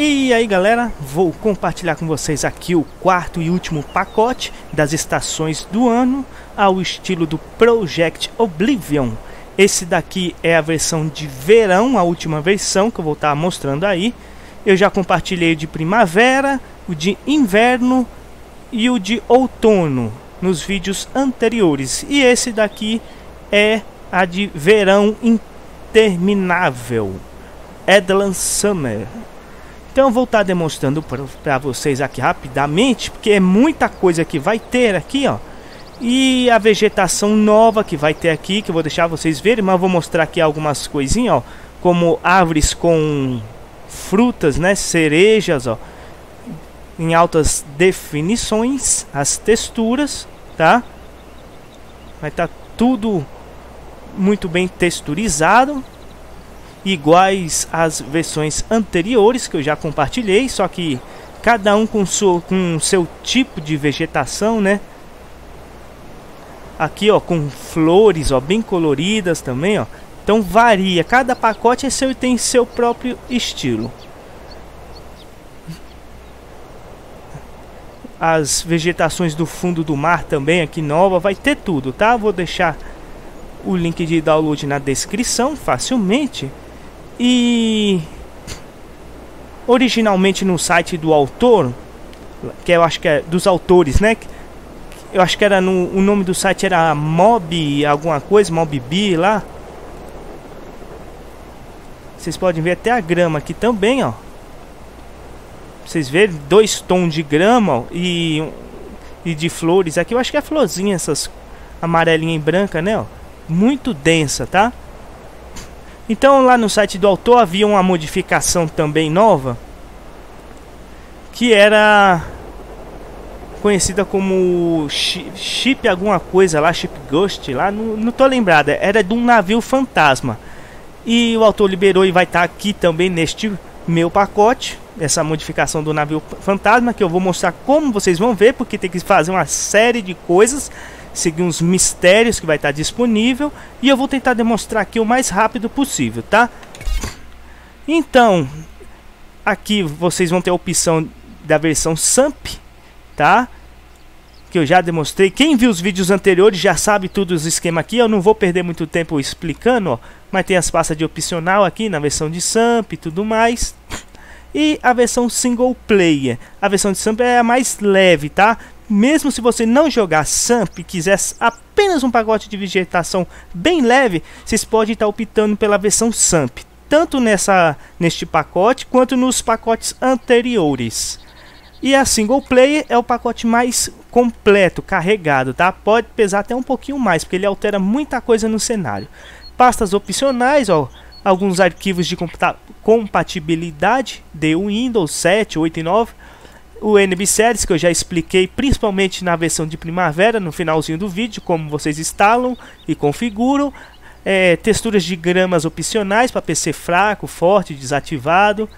E aí galera, vou compartilhar com vocês aqui o quarto e último pacote das estações do ano ao estilo do Project Oblivion. Esse daqui é a versão de verão, a última versão que eu vou estar mostrando aí. Eu já compartilhei o de primavera, o de inverno e o de outono nos vídeos anteriores. E esse daqui é a de verão interminável, Endless Summer. Então eu vou estar demonstrando para vocês aqui rapidamente, porque é muita coisa que vai ter aqui, ó. E a vegetação nova que vai ter aqui, que eu vou deixar vocês verem, mas eu vou mostrar aqui algumas coisinhas, ó, como árvores com frutas, né, cerejas, ó, em altas definições, as texturas, tá? Vai estar tudo muito bem texturizado, iguais às versões anteriores que eu já compartilhei, só que cada um com seu tipo de vegetação, né? Aqui, ó, com flores, ó, bem coloridas também, ó. Então varia, cada pacote é seu e tem seu próprio estilo. As vegetações do fundo do mar também aqui nova, vai ter tudo, tá? Vou deixar o link de download na descrição facilmente. E originalmente no site do autor, que eu acho que é dos autores, né? Eu acho que era o nome do site era Mob alguma coisa, Mob B lá. Vocês podem ver até a grama aqui também, ó. Vocês verem, 2 tons de grama, ó, e de flores. Aqui eu acho que é florzinha, essas amarelinha e branca, né, ó. Muito densa, tá? Então lá no site do autor havia uma modificação também nova, que era conhecida como Ship alguma coisa lá, Ship Ghost lá, não tô lembrada. Era de um navio fantasma. E o autor liberou e vai estar aqui também neste meu pacote, essa modificação do navio fantasma, que eu vou mostrar como vocês vão ver, porque tem que fazer uma série de coisas, seguir uns mistérios que vai estar disponível, e eu vou tentar demonstrar aqui o mais rápido possível, tá? Então, aqui vocês vão ter a opção da versão SAMP, tá? Que eu já demonstrei. Quem viu os vídeos anteriores já sabe tudo os esquemas aqui. Eu não vou perder muito tempo explicando, ó. Mas tem as pastas de opcional aqui na versão de SAMP e tudo mais. E a versão single player. A versão de SAMP é a mais leve, tá? Mesmo se você não jogar SAMP e quiser apenas um pacote de vegetação bem leve, vocês podem estar optando pela versão SAMP. Tanto neste pacote quanto nos pacotes anteriores. E a single player é o pacote mais completo, carregado, tá? Pode pesar até um pouquinho mais, porque ele altera muita coisa no cenário. Pastas opcionais, ó, alguns arquivos de compatibilidade de Windows 7, 8 e 9. O NB Series, que eu já expliquei, principalmente na versão de primavera, no finalzinho do vídeo, como vocês instalam e configuram. Texturas de gramas opcionais para PC fraco, forte, desativado.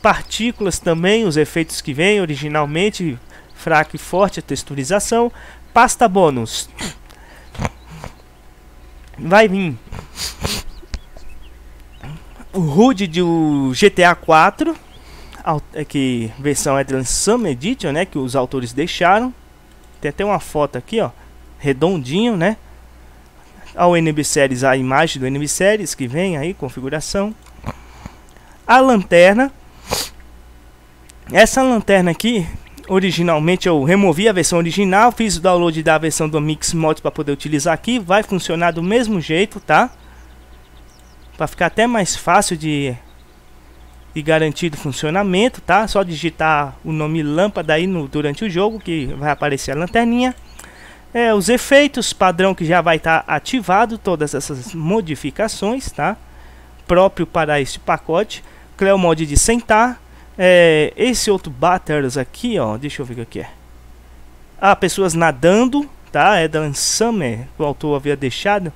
Partículas também, os efeitos que vêm originalmente, fraco e forte, a texturização. Pasta bônus. Vai vir o HUD do GTA 4, que versão Endless Summer Edition, né, que os autores deixaram. Tem até uma foto aqui, ó, redondinho, né? Ao NB Series, a imagem do NB Series que vem aí, configuração. A lanterna. Essa lanterna aqui, originalmente eu removi a versão original, fiz o download da versão do Mix Mods para poder utilizar aqui. Vai funcionar do mesmo jeito, tá? Para ficar até mais fácil de garantir o funcionamento, tá? Só digitar o nome lâmpada aí durante o jogo que vai aparecer a lanterninha. Os efeitos padrão que já vai estar ativado, todas essas modificações, tá? Próprio para este pacote. CLEO mod de sentar. Esse outro batters aqui, ó, deixa eu ver o que é. Pessoas nadando, tá? É da Summer, que o autor havia deixado.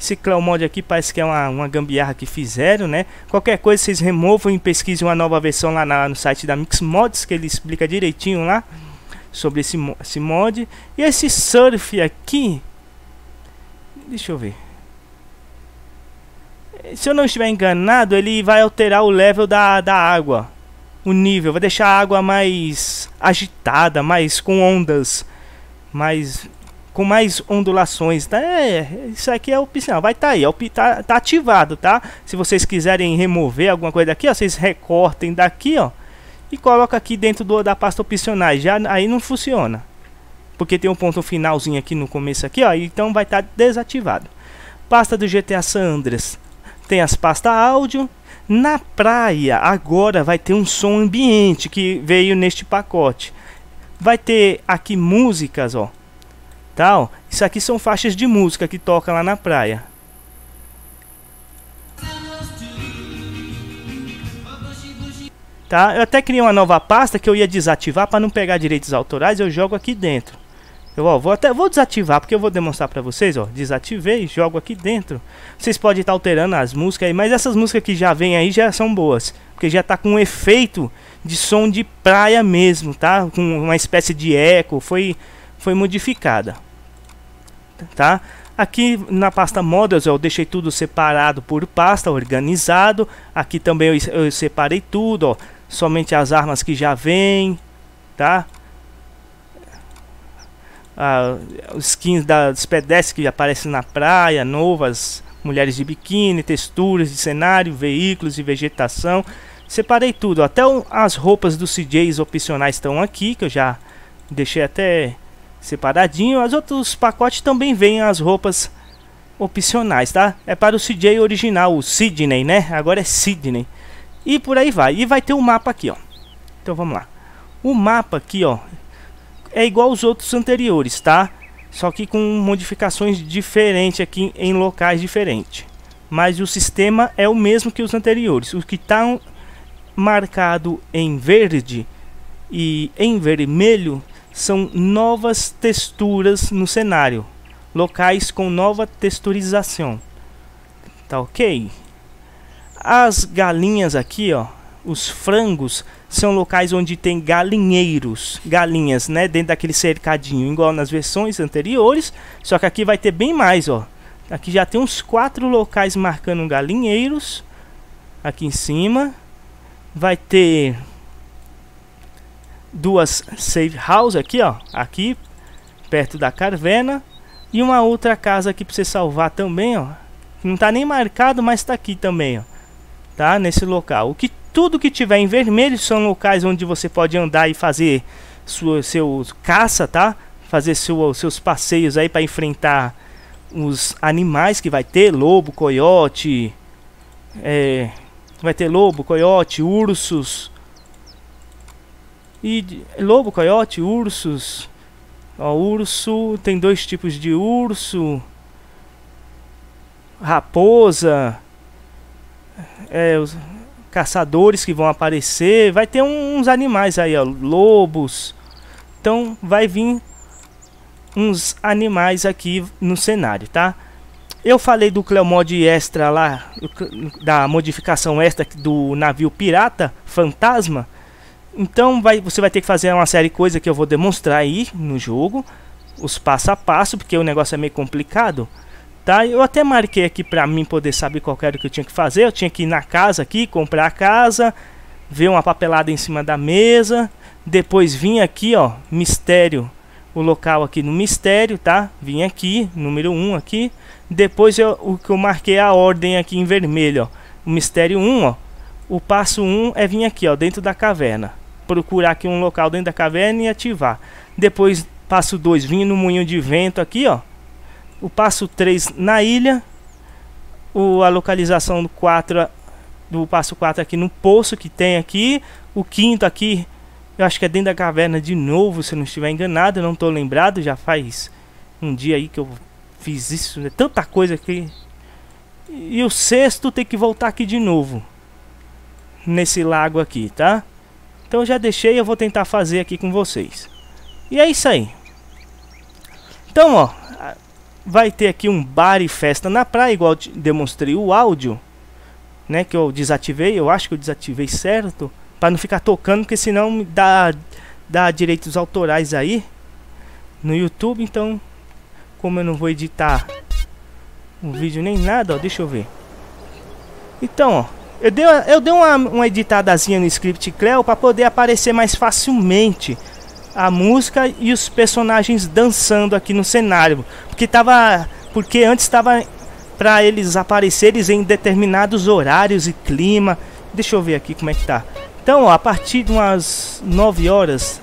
Esse CLEO mod aqui parece que é uma gambiarra que fizeram, né? Qualquer coisa vocês removam e pesquisem uma nova versão lá no site da Mix Mods, que ele explica direitinho lá sobre esse mod. E esse surf aqui, deixa eu ver. Se eu não estiver enganado, ele vai alterar o level da água. o nível, vai deixar a água mais agitada, mais com ondas, mais com mais ondulações, tá? Isso aqui é opcional, vai estar aí, tá ativado, tá? Se vocês quiserem remover alguma coisa daqui, ó, vocês recortem daqui, ó, e coloca aqui dentro da pasta opcionais, já aí não funciona, porque tem um ponto finalzinho aqui no começo aqui, ó, então vai estar desativado. Pasta do GTA San Andreas, tem as pastas áudio. Na praia agora vai ter um som ambiente que veio neste pacote. Vai ter aqui músicas, ó. Tal. Isso aqui são faixas de música que toca lá na praia. Tá? Eu até criei uma nova pasta que eu ia desativar para não pegar direitos autorais, eu jogo aqui dentro. Eu ó, vou desativar porque eu vou demonstrar para vocês, ó, desativei, jogo aqui dentro. Vocês podem estar alterando as músicas aí, mas essas músicas que já vem aí já são boas, porque já tá com um efeito de som de praia mesmo, tá? Com uma espécie de eco, foi modificada. Tá? Aqui na pasta Models eu deixei tudo separado por pasta, organizado. Aqui também eu separei tudo, ó, somente as armas que já vêm, tá? Os skins dos pedestres que aparecem na praia, novas, mulheres de biquíni, texturas de cenário, veículos e vegetação. Separei tudo, ó, até as roupas dos CJs opcionais estão aqui, que eu já deixei até separadinho. Os outros pacotes também vêm as roupas opcionais, tá? É para o CJ original, o Sidney, né? Agora é Sidney. E por aí vai. E vai ter um mapa aqui, ó. Então vamos lá. O mapa aqui, ó, é igual aos outros anteriores, tá? Só que com modificações diferentes aqui em locais diferentes. Mas o sistema é o mesmo que os anteriores. O que está marcado em verde e em vermelho são novas texturas no cenário, locais com nova texturização, tá ok? As galinhas aqui, ó, os frangos são locais onde tem galinheiros, galinhas, né, dentro daquele cercadinho, igual nas versões anteriores, só que aqui vai ter bem mais, ó. Aqui já tem uns 4 locais marcando galinheiros, aqui em cima vai ter 2 safe house aqui, ó, aqui perto da caverna, e uma outra casa aqui para você salvar também, ó. Não tá nem marcado, mas tá aqui também, ó. Tá nesse local. Tudo que tiver em vermelho são locais onde você pode andar e fazer seu caça, tá? Fazer seus passeios aí para enfrentar os animais que vai ter, lobo, coiote, vai ter lobo, coiote, ursos. E lobo, coiote, ursos. Ó, urso, tem 2 tipos de urso. Raposa. Os caçadores que vão aparecer. Vai ter uns animais aí, ó, lobos. Então vai vir uns animais aqui no cenário, tá? Eu falei do CLEO Mod Extra lá, da modificação extra do navio pirata, fantasma. Então você vai ter que fazer uma série de coisas que eu vou demonstrar aí no jogo, os passo a passo, porque o negócio é meio complicado, tá? Eu até marquei aqui pra mim poder saber qual era o que eu tinha que fazer. Eu tinha que ir na casa aqui, comprar a casa, ver uma papelada em cima da mesa, depois vim aqui, ó, mistério, o local aqui no mistério, tá? Vim aqui, número 1 aqui, depois o que eu marquei a ordem aqui em vermelho, ó, o mistério 1, ó. O passo 1 é vir aqui, ó, dentro da caverna, procurar aqui um local dentro da caverna e ativar. Depois, passo 2, vim no moinho de vento aqui, ó. O passo 3 na ilha. A localização do passo 4 aqui no poço que tem aqui. O 5º aqui, eu acho que é dentro da caverna de novo, se eu não estiver enganado. Eu não estou lembrado, já faz um dia aí que eu fiz isso, né? Tanta coisa aqui. E o 6º tem que voltar aqui de novo, nesse lago aqui, tá? Então eu já deixei, eu vou tentar fazer aqui com vocês. E é isso aí. Então, ó, vai ter aqui um bar e festa na praia, igual demonstrei o áudio, né, que eu desativei, eu acho que eu desativei certo, para não ficar tocando, porque senão dá direitos autorais aí no YouTube. Então, como eu não vou editar o vídeo nem nada, ó, deixa eu ver. Então, ó, Eu dei uma editadazinha no script CLEO para poder aparecer mais facilmente a música e os personagens dançando aqui no cenário, porque antes estava para eles aparecerem em determinados horários e clima. Deixa eu ver aqui como é que tá. Então, ó, a partir de umas 9 horas,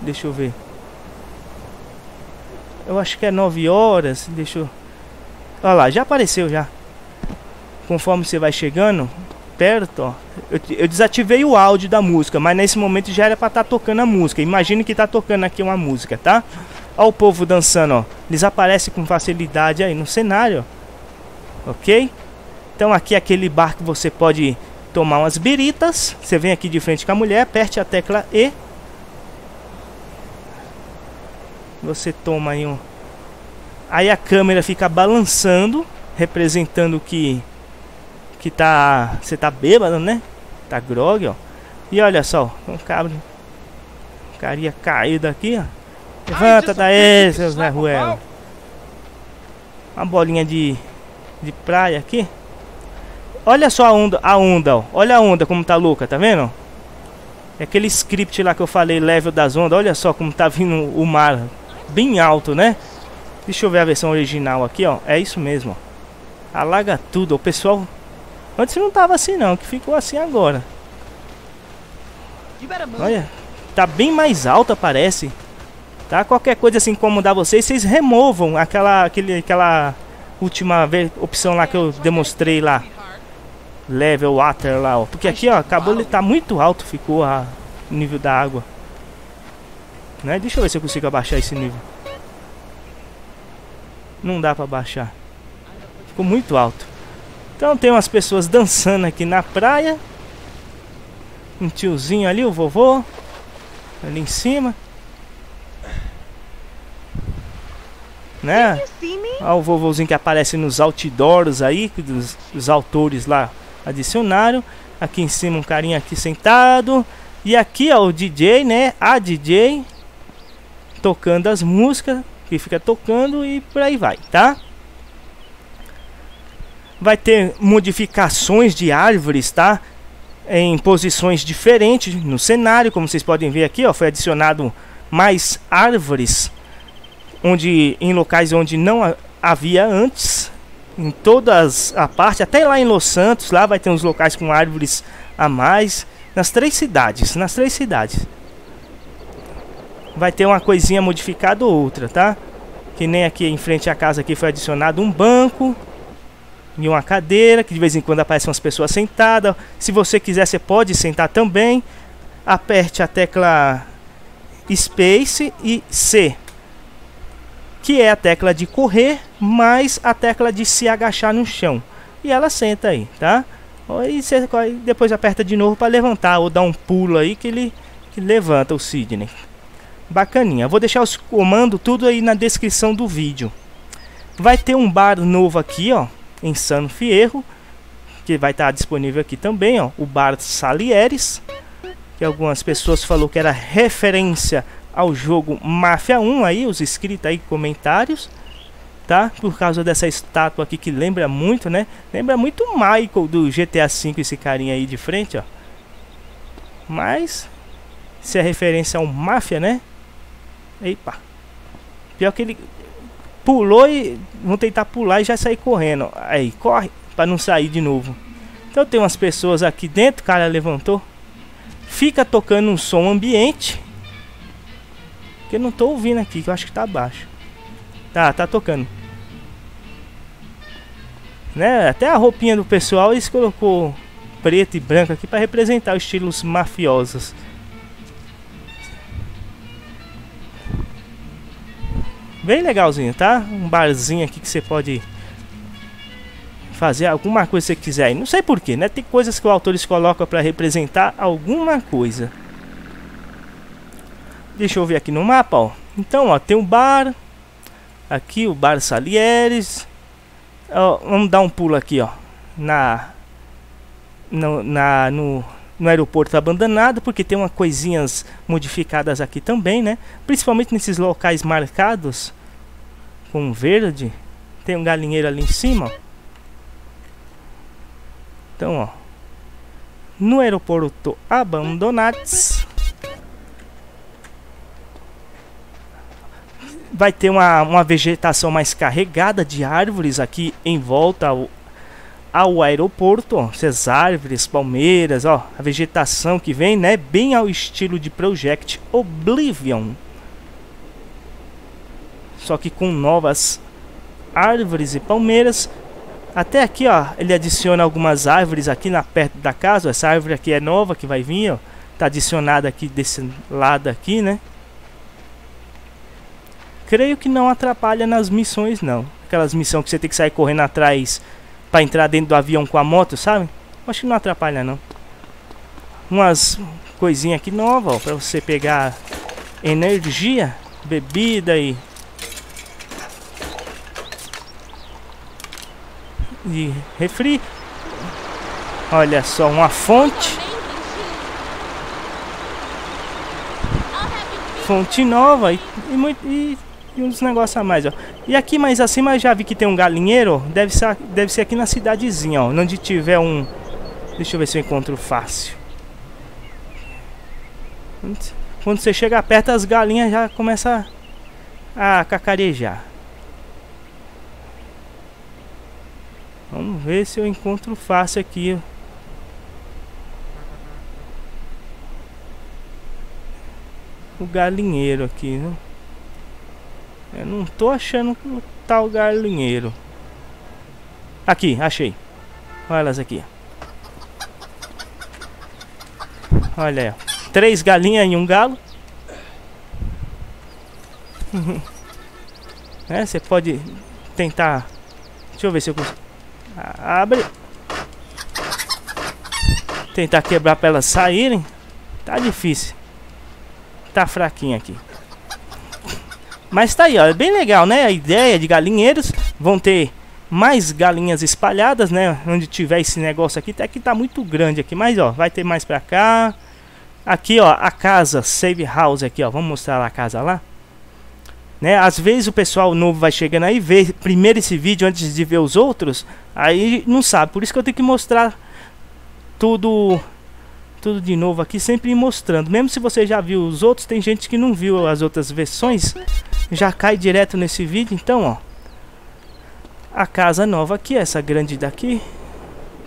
deixa eu ver. Eu acho que é 9 horas, deixa eu... Olha lá, já apareceu já. Conforme você vai chegando perto, ó, eu desativei o áudio da música, mas nesse momento já era para estar tocando a música. Imagine que tá tocando aqui uma música, tá? Ó, o povo dançando, ó. Eles aparecem com facilidade aí no cenário, ó. Ok? Então aqui é aquele bar que você pode tomar umas biritas. Você vem aqui de frente com a mulher, aperte a tecla E. Você toma aí um... Aí a câmera fica balançando, representando que tá, você tá bêbado, né? Tá grogue, ó. E olha só, um carinha caído aqui, ó. Levanta daí, seu Zé Ruelo. Uma bolinha de praia aqui. Olha só a onda, ó. Olha a onda como tá louca, tá vendo? É aquele script lá que eu falei, level das ondas. Olha só como tá vindo o mar bem alto, né? Deixa eu ver a versão original aqui, ó. É isso mesmo, ó. Alaga tudo, o pessoal... Antes não tava assim não, que ficou assim agora. Olha, tá bem mais alta, parece. Tá? Qualquer coisa assim incomodar vocês, vocês removam aquela última opção lá que eu demonstrei lá. Level water lá, ó. Porque aqui, ó, acabou, ele tá muito alto, ficou o nível da água. Né? Deixa eu ver se eu consigo abaixar esse nível. Não dá pra baixar. Ficou muito alto. Então tem umas pessoas dançando aqui na praia. Um tiozinho ali, o vovô. Ali em cima. Né? Olha o vovôzinho que aparece nos outdoors aí. Dos autores lá adicionaram. Aqui em cima um carinha aqui sentado. E aqui, ó, o DJ, né? A DJ. Tocando as músicas. Que fica tocando e por aí vai, tá? Vai ter modificações de árvores, tá? Em posições diferentes no cenário, como vocês podem ver aqui, ó, foi adicionado mais árvores onde, em locais onde não havia antes, em todas a parte, até lá em Los Santos, lá vai ter uns locais com árvores a mais, nas três cidades. Vai ter uma coisinha modificada ou outra, tá? Que nem aqui em frente à casa aqui foi adicionado um banco e uma cadeira, que de vez em quando aparecem umas pessoas sentadas. Se você quiser, você pode sentar também. Aperte a tecla Space e C, que é a tecla de correr, mais a tecla de se agachar no chão. E ela senta aí, tá? E você depois aperta de novo para levantar, ou dar um pulo aí que levanta o Sidney. Bacaninha, eu vou deixar os comandos tudo aí na descrição do vídeo. Vai ter um bar novo aqui, ó, em San Fierro, que vai estar disponível aqui também, ó, o Bar Salières, que algumas pessoas falou que era referência ao jogo Máfia 1 aí, os inscritos aí, comentários, tá? Por causa dessa estátua aqui que lembra muito, né? Lembra muito o Michael do GTA V, esse carinha aí de frente, ó. Mas se é referência ao Máfia, né? Epa, pior que ele pulou e vão tentar pular e já sair correndo. Aí, corre para não sair de novo. Então tem umas pessoas aqui dentro, o cara levantou. Fica tocando um som ambiente. Que eu não tô ouvindo aqui, que eu acho que tá baixo. Tá tocando. Né? Até a roupinha do pessoal eles colocou preto e branco aqui para representar os estilos mafiosos. Bem legalzinho, tá? Um barzinho aqui que você pode fazer alguma coisa que você quiser aí. Não sei porquê, né? Tem coisas que os autores colocam pra representar alguma coisa. Deixa eu ver aqui no mapa, ó. Então, ó, tem um bar. Aqui, o Bar Salières. Ó, vamos dar um pulo aqui, ó. No aeroporto abandonado, porque tem umas coisinhas modificadas aqui também, né? Principalmente nesses locais marcados com verde. Tem um galinheiro ali em cima, ó. Então, ó, no aeroporto Abandonats. Vai ter uma vegetação mais carregada de árvores aqui em volta ao aeroporto. Ó, essas árvores, palmeiras, ó, a vegetação que vem, né? Bem ao estilo de Project Oblivion. Só que com novas árvores e palmeiras. Até aqui, ó, ele adiciona algumas árvores aqui perto da casa. Ó, essa árvore aqui é nova que vai vir, ó. Tá adicionada aqui desse lado aqui, né? Creio que não atrapalha nas missões, não. Aquelas missões que você tem que sair correndo atrás pra entrar dentro do avião com a moto, sabe? Acho que não atrapalha, não. Umas coisinhas aqui novas, ó, pra você pegar energia, bebida e refri. Olha só, uma fonte. Fonte nova e uns negócios a mais, ó. E aqui mais acima eu já vi que tem um galinheiro. Deve ser aqui na cidadezinha, ó. Onde tiver um... Deixa eu ver se eu encontro fácil. Quando você chega perto, as galinhas já começam a cacarejar. Vamos ver se eu encontro fácil aqui. O galinheiro aqui, né? Eu não tô achando o tal galinheiro. Aqui, achei. Olha elas aqui. Olha aí. 3 galinhas e um galo. É, você pode tentar... Deixa eu ver se eu consigo. Abre. Tentar quebrar pra elas saírem. Tá difícil. Tá fraquinho aqui. Mas tá aí, ó, é bem legal, né? A ideia de galinheiros, vão ter mais galinhas espalhadas, né? Onde tiver esse negócio aqui, até que tá muito grande aqui, mas ó, vai ter mais pra cá. Aqui, ó, a casa, save house aqui, ó, vamos mostrar lá a casa lá. Né? Às vezes o pessoal novo vai chegando aí, vê primeiro esse vídeo antes de ver os outros, aí não sabe, por isso que eu tenho que mostrar tudo de novo aqui, sempre mostrando. Mesmo se você já viu os outros, tem gente que não viu as outras versões, já cai direto nesse vídeo. Então, ó, a casa nova aqui, essa grande daqui,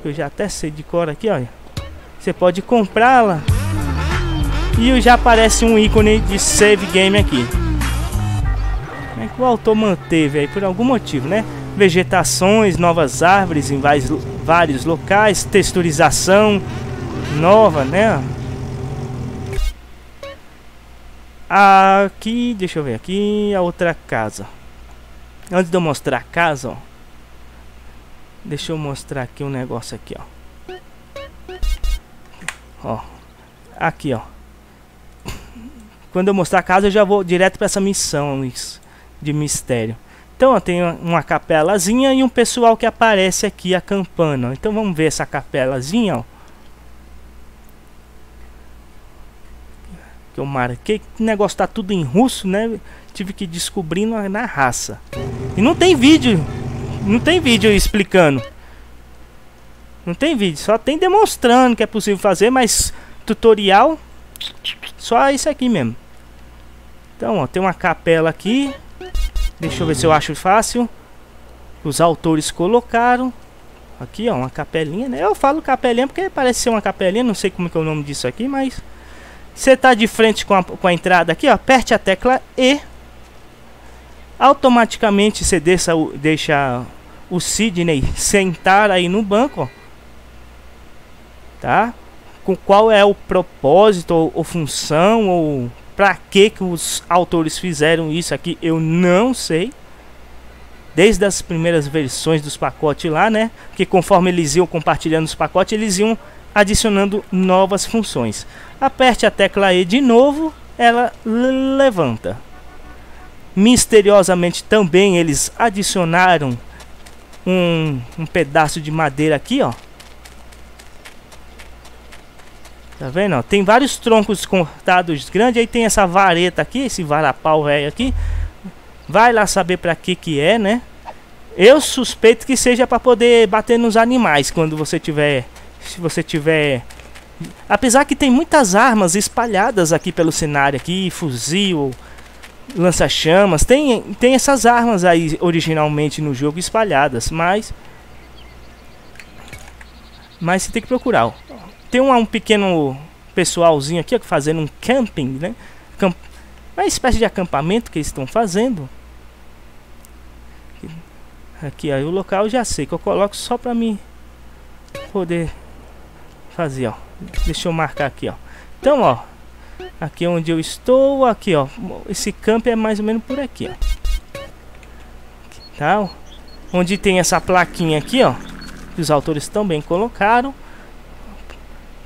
eu já até sei de cor aqui, olha. Você pode comprá-la e já aparece um ícone de save game aqui. Como é que o autor manteve aí por algum motivo, né? Vegetações, novas árvores em vários locais, texturização nova, né? Aqui, deixa eu ver aqui a outra casa. Antes de eu mostrar a casa, ó, deixa eu mostrar aqui um negócio aqui, ó. Ó, aqui, ó. Quando eu mostrar a casa, eu já vou direto para essa missão de mistério. Então, ó, tem uma capelazinha e um pessoal que aparece aqui acampando. Então, vamos ver essa capelazinha, ó. Eu marquei, o negócio tá tudo em russo, né? Tive que descobrir na raça. E não tem vídeo explicando. Não tem vídeo, só tem demonstrando que é possível fazer, mas tutorial só isso aqui mesmo. Então, ó, tem uma capela aqui. Deixa eu ver se eu acho fácil. Os autores colocaram aqui, ó, uma capelinha, né? Eu falo capelinha porque parece ser uma capelinha, não sei como que é o nome disso aqui, mas... Você tá de frente com a entrada aqui, ó, aperte a tecla E. Automaticamente você deixa o Sidney sentar aí no banco, ó. Tá? Com qual é o propósito ou função ou pra que os autores fizeram isso aqui, eu não sei. Desde as primeiras versões dos pacotes lá, né? Porque conforme eles iam compartilhando os pacotes, eles iam adicionando novas funções. Aperte a tecla E de novo, ela levanta. Misteriosamente também eles adicionaram um pedaço de madeira aqui, ó. Tá vendo, ó? Tem vários troncos cortados grandes, aí tem essa vareta aqui, esse varapau velho aqui. Vai lá saber pra que é, né? Eu suspeito que seja pra poder bater nos animais quando você tiver... Se você tiver Apesar que tem muitas armas espalhadas aqui pelo cenário aqui, fuzil, lança-chamas, tem essas armas aí originalmente no jogo espalhadas, mas você tem que procurar. Tem um pequeno pessoalzinho aqui, ó, fazendo um camping, né? Uma espécie de acampamento que eles estão fazendo. Aqui aí o local eu já sei, que eu coloco só pra mim poder fazer, ó. Deixa eu marcar aqui, ó. Então, ó, aqui é onde eu estou, aqui, ó. Esse campo é mais ou menos por aqui, ó. Tá? Onde tem essa plaquinha aqui, ó, que os autores também colocaram.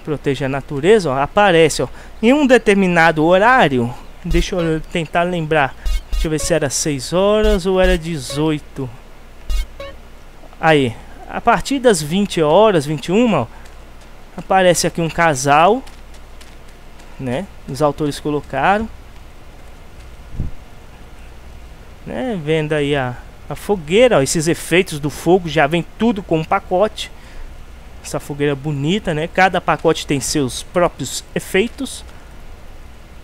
Proteja a natureza, ó. Aparece, ó. Em um determinado horário, deixa eu tentar lembrar. Deixa eu ver se era 6 horas ou era 18. Aí, a partir das 20 horas, 21, ó, aparece aqui um casal, né? Os autores colocaram, né? Vendo aí a fogueira, ó, esses efeitos do fogo já vem tudo com um pacote. Essa fogueira bonita, né? Cada pacote tem seus próprios efeitos,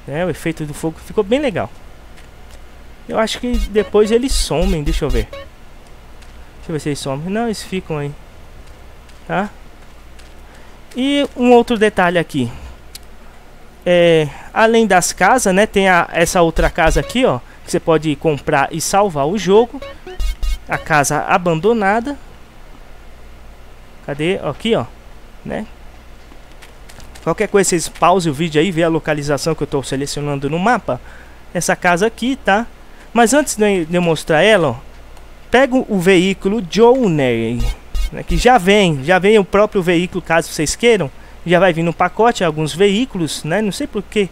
né? O efeito do fogo ficou bem legal. Eu acho que depois eles somem, deixa eu ver. Deixa eu ver se eles somem. Não, eles ficam aí. Tá? E um outro detalhe aqui. É, além das casas, né? Tem essa outra casa aqui, ó. Que você pode comprar e salvar o jogo. A casa abandonada. Cadê? Aqui, ó. Né? Qualquer coisa, vocês pausem o vídeo aí. Vê a localização que eu tô selecionando no mapa. Essa casa aqui, tá? Mas antes de eu mostrar ela, ó. Pega o veículo Journey, né, que já vem o próprio veículo, caso vocês queiram. Já vai vir no pacote alguns veículos, né? Não sei porque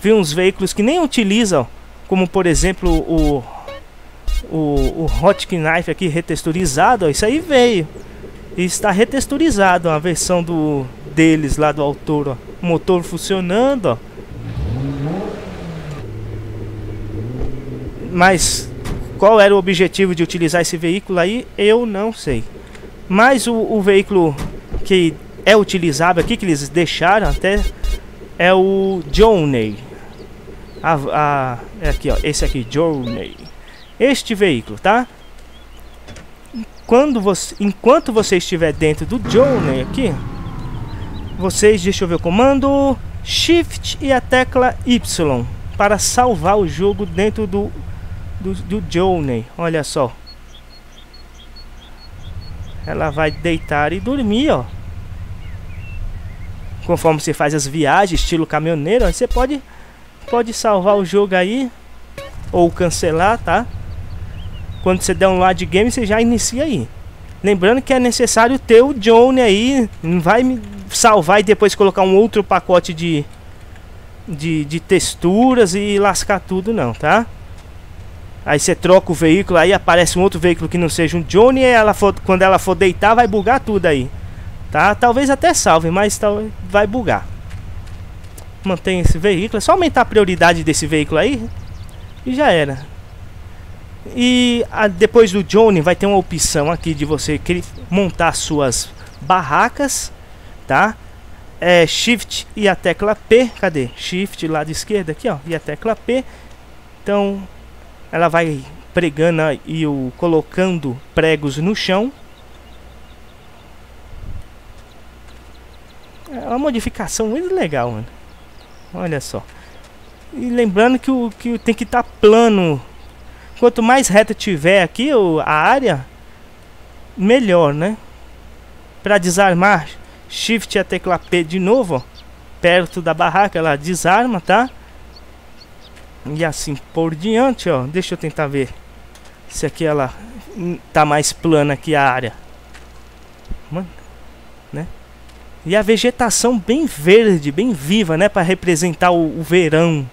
vem uns veículos que nem utilizam, como por exemplo o Hot Knife aqui retexturizado, ó, isso aí veio. E está retexturizado, ó, a versão deles lá do autor, ó. Motor funcionando, ó. Mas qual era o objetivo de utilizar esse veículo aí? Eu não sei. Mas o veículo que é utilizado aqui, que eles deixaram até, é o Journey. É aqui, ó. Esse aqui, Journey. Este veículo, tá? Enquanto você estiver dentro do Journey aqui, vocês, deixa eu ver o comando, Shift e a tecla Y para salvar o jogo dentro do Journey. Olha só, ela vai deitar e dormir, ó. Conforme você faz as viagens estilo caminhoneiro, ó, você pode salvar o jogo aí ou cancelar, tá? Quando você der um load game, você já inicia aí. Lembrando que é necessário ter o Journey aí, não vai me salvar e depois colocar um outro pacote de texturas e lascar tudo, não, tá? Aí você troca o veículo, aí aparece um outro veículo que não seja um Johnny, e quando ela for deitar, vai bugar tudo aí. Tá? Talvez até salve, mas vai bugar. Mantém esse veículo, é só aumentar a prioridade desse veículo aí e já era. E depois do Johnny vai ter uma opção aqui de você montar suas barracas, tá? É Shift e a tecla P, cadê? Shift lado esquerdo aqui, ó, e a tecla P. Então ela vai pregando e colocando pregos no chão. É uma modificação muito legal, mano. Olha só. E lembrando que tem que estar plano. Quanto mais reto tiver aqui a área, melhor, né? Para desarmar, Shift e a tecla P de novo, ó, perto da barraca, ela desarma, tá? E assim por diante, ó. Deixa eu tentar ver se aqui ela tá mais plana que a área. Mano, né? E a vegetação bem verde, bem viva, né? Para representar o verão.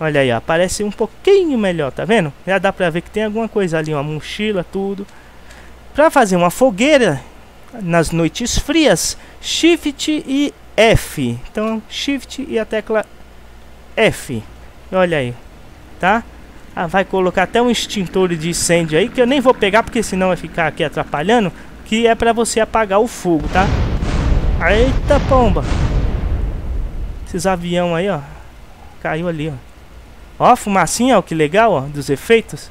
Olha aí, ó. Aparece um pouquinho melhor, tá vendo? Já dá pra ver que tem alguma coisa ali, uma mochila, tudo. Pra fazer uma fogueira nas noites frias, Shift e F. Então, Shift e a tecla F. Olha aí, tá? Ah, vai colocar até um extintor de incêndio aí, que eu nem vou pegar porque senão vai ficar aqui atrapalhando, que é para você apagar o fogo, tá? Eita pomba! Esses avião aí, ó. Caiu ali, ó. Ó, fumacinha, ó, que legal, ó, dos efeitos.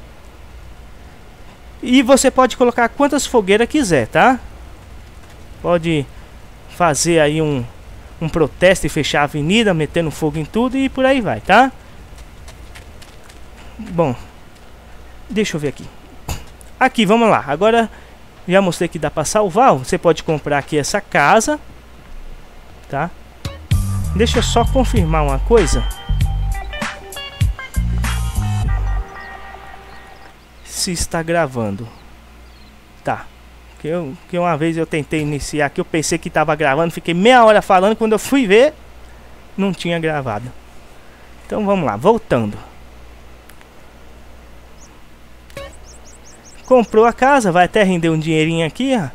E você pode colocar quantas fogueiras quiser, tá? Pode fazer aí um protesto e fechar a avenida, metendo fogo em tudo e por aí vai, tá? Bom, deixa eu ver aqui. Aqui, vamos lá. Agora já mostrei que dá pra salvar. Você pode comprar aqui essa casa, tá? Deixa eu só confirmar uma coisa. Se está gravando. Tá. Porque uma vez eu tentei iniciar aqui, eu pensei que estava gravando, fiquei meia hora falando, quando eu fui ver, não tinha gravado. Então vamos lá, voltando. Comprou a casa, vai até render um dinheirinho aqui, ó.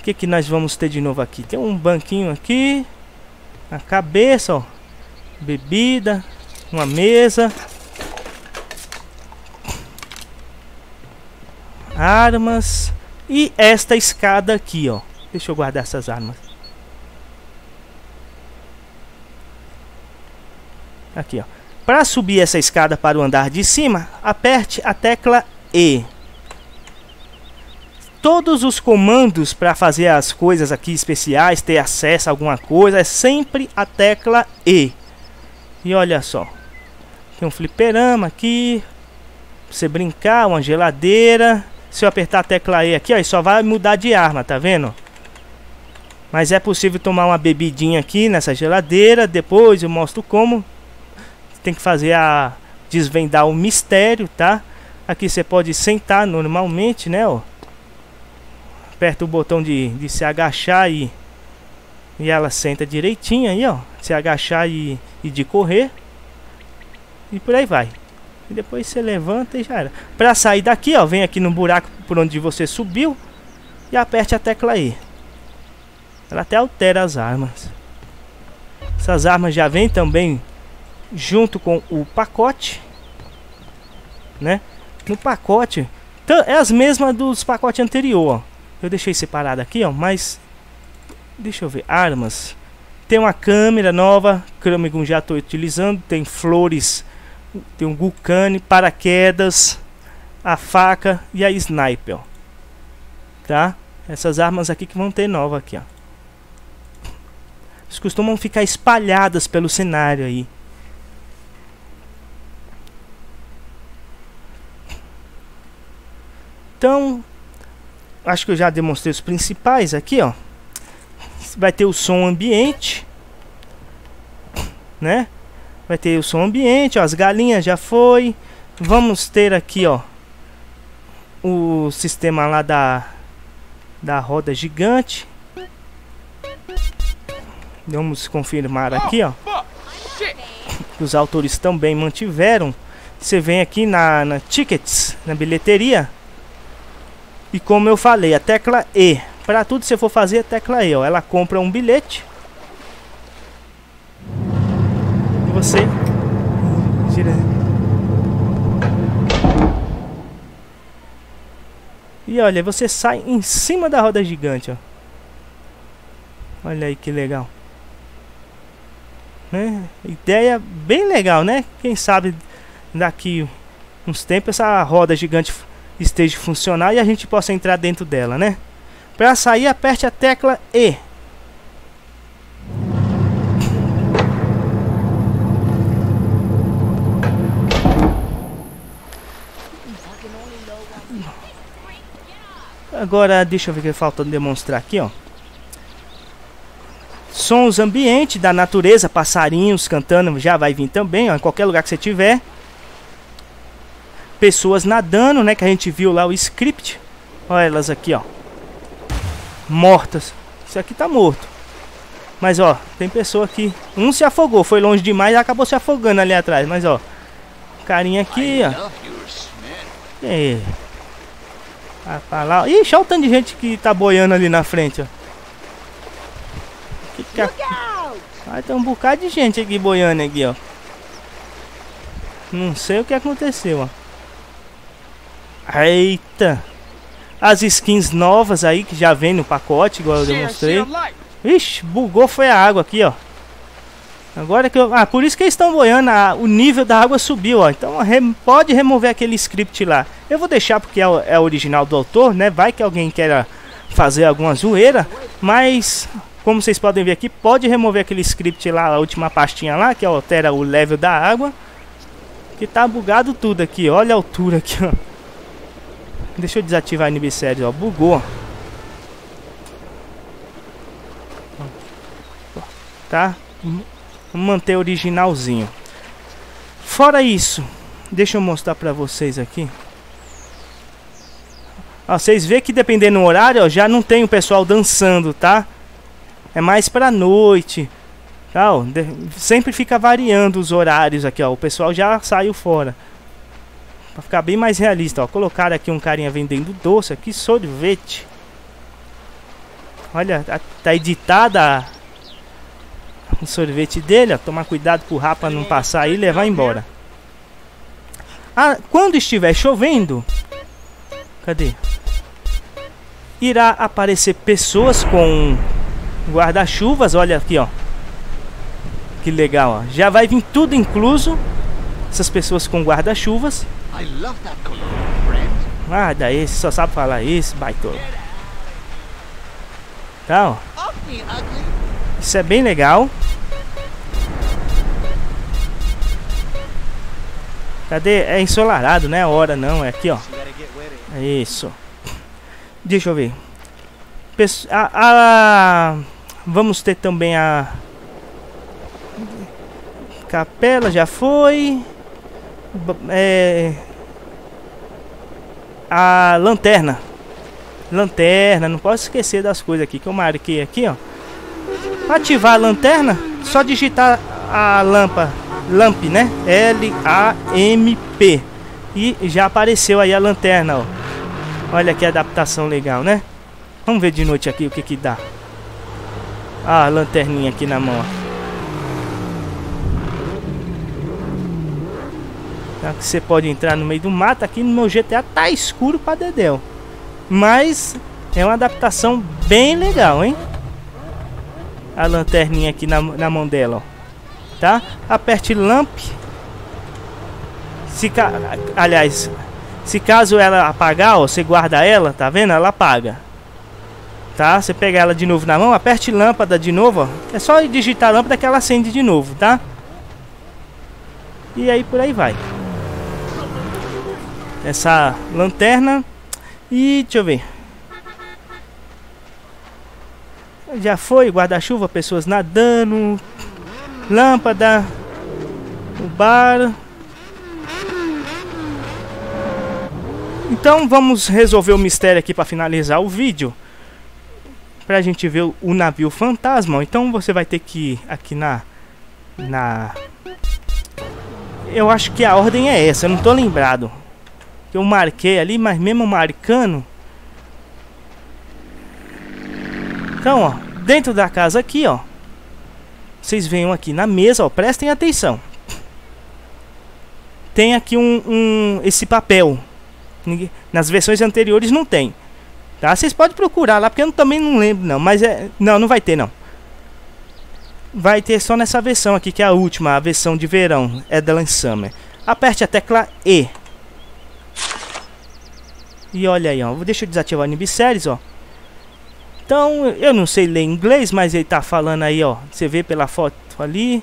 O que que nós vamos ter de novo aqui? Tem um banquinho aqui, a cabeça, ó, bebida, uma mesa, armas e esta escada aqui, ó. Deixa eu guardar essas armas. Aqui, ó. Para subir essa escada para o andar de cima, aperte a tecla E. Todos os comandos para fazer as coisas aqui especiais, ter acesso a alguma coisa, é sempre a tecla E. E olha só, tem um fliperama aqui, pra você brincar, uma geladeira. Se eu apertar a tecla E aqui, ó, só vai mudar de arma, tá vendo? Mas é possível tomar uma bebidinha aqui nessa geladeira, depois eu mostro como. Tem que fazer a desvendar o mistério, tá? Aqui você pode sentar normalmente, né, ó. Aperta o botão de se agachar e ela senta direitinho aí, ó. Se agachar e de correr. E por aí vai. E depois você levanta e já era. Pra sair daqui, ó, vem aqui no buraco por onde você subiu e aperte a tecla E. Ela até altera as armas. Essas armas já vêm também junto com o pacote, né? No pacote é as mesmas dos pacotes anterior, ó. Eu deixei separado aqui, ó, mas deixa eu ver, armas. Tem uma câmera nova, Kramegun já estou utilizando, tem flores, tem um Gulkane, paraquedas, a faca e a sniper, ó. Tá? Essas armas aqui que vão ter nova aqui, ó. Eles costumam ficar espalhadas pelo cenário aí. Então, acho que eu já demonstrei os principais aqui, ó. Vai ter o som ambiente, né? Vai ter o som ambiente, ó, as galinhas já foi. Vamos ter aqui, ó, o sistema lá da roda gigante. Vamos confirmar aqui, ó. Os autores também mantiveram. Você vem aqui na tickets, na bilheteria. E como eu falei, a tecla E. Para tudo que você for fazer, a tecla E, ó. Ela compra um bilhete. E você gira. E olha, você sai em cima da roda gigante, ó. Olha aí que legal, né? Ideia bem legal, né? Quem sabe daqui uns tempos essa roda gigante esteja funcionar e a gente possa entrar dentro dela, né? Para sair, aperte a tecla E. Agora deixa eu ver o que falta demonstrar aqui, ó. Sons ambiente da natureza, passarinhos cantando, já vai vir também, ó, em qualquer lugar que você tiver. Pessoas nadando, né? Que a gente viu lá o script. Olha elas aqui, ó. Mortas. Isso aqui tá morto. Mas, ó, tem pessoa aqui. Um se afogou. Foi longe demais e acabou se afogando ali atrás. Mas, ó. Carinha aqui, ó. E aí? Pra lá. Ih, olha o tanto de gente que tá boiando ali na frente, ó. Ah, tem um bocado de gente aqui boiando aqui, ó. Não sei o que aconteceu, ó. Eita! as skins novas aí que já vem no pacote, igual eu demonstrei. Ixi, bugou foi a água aqui, ó. Agora que eu... Ah, por isso que eles estão boiando, o nível da água subiu, ó. Então pode remover aquele script lá. Eu vou deixar porque é original do autor, né? Vai que alguém queira fazer alguma zoeira, mas... Como vocês podem ver aqui, pode remover aquele script lá, a última pastinha lá, que altera o level da água. Que tá bugado tudo aqui, olha a altura aqui, ó. Deixa eu desativar a NB Series, ó, bugou. Tá? Manter originalzinho. Fora isso, deixa eu mostrar pra vocês aqui. Ó, vocês vê que dependendo do horário, ó, já não tem o pessoal dançando, tá? É mais pra noite, tá, ó. Sempre fica variando os horários aqui, ó. O pessoal já saiu fora. Pra ficar bem mais realista, ó. Colocaram aqui um carinha vendendo doce aqui, sorvete. Olha, tá editada o sorvete dele, ó. Tomar cuidado pro rapa não passar aí e levar embora. Ah, quando estiver chovendo... Cadê? Irá aparecer pessoas com... guarda-chuvas, olha aqui, ó. Que legal, ó. Já vai vir tudo incluso. Essas pessoas com guarda-chuvas. Ah, daí só sabe falar isso, baitola. Tá, ó. Isso é bem legal. Cadê? É ensolarado, né? A hora não, é aqui, ó. Isso. Deixa eu ver. Vamos ter também a capela, já foi. A lanterna. Lanterna, não posso esquecer das coisas aqui que eu marquei aqui, ó. Para ativar a lanterna, só digitar a LAMP, né? LAMP. E já apareceu aí a lanterna, ó. Olha que adaptação legal, né? Vamos ver de noite aqui o que que dá. Ah, a lanterninha aqui na mão. Tá, você pode entrar no meio do mato. Aqui no meu GTA tá escuro pra dedéu. Mas é uma adaptação bem legal, hein? A lanterninha aqui na mão dela, ó. Tá? Aperte LAMP. Aliás, se caso ela apagar, ó, você guarda ela, tá vendo? Ela apaga. Tá? Você pega ela de novo na mão, aperte lâmpada de novo, ó. É só digitar a lâmpada que ela acende de novo, tá? E aí por aí vai. Essa lanterna. E deixa eu ver. Já foi, guarda-chuva, pessoas nadando. Lâmpada. O bar. Então vamos resolver o mistério aqui para finalizar o vídeo. Pra gente ver o navio fantasma. Então você vai ter que ir aqui Eu acho que a ordem é essa. Eu não tô lembrado. Eu marquei ali, mas mesmo marcando... Então, ó. Dentro da casa aqui, ó. Vocês venham aqui na mesa, ó. Prestem atenção. Tem aqui esse papel. Nas versões anteriores não tem. Tá? Vocês podem procurar lá, porque eu também não lembro não, mas é... Não, não vai ter não. Vai ter só nessa versão aqui, que é a última, a versão de verão, Endless Summer. Aperte a tecla E. E olha aí, ó. Deixa eu desativar a NB Series, ó. Então, eu não sei ler inglês, mas ele tá falando aí, ó. Você vê pela foto ali.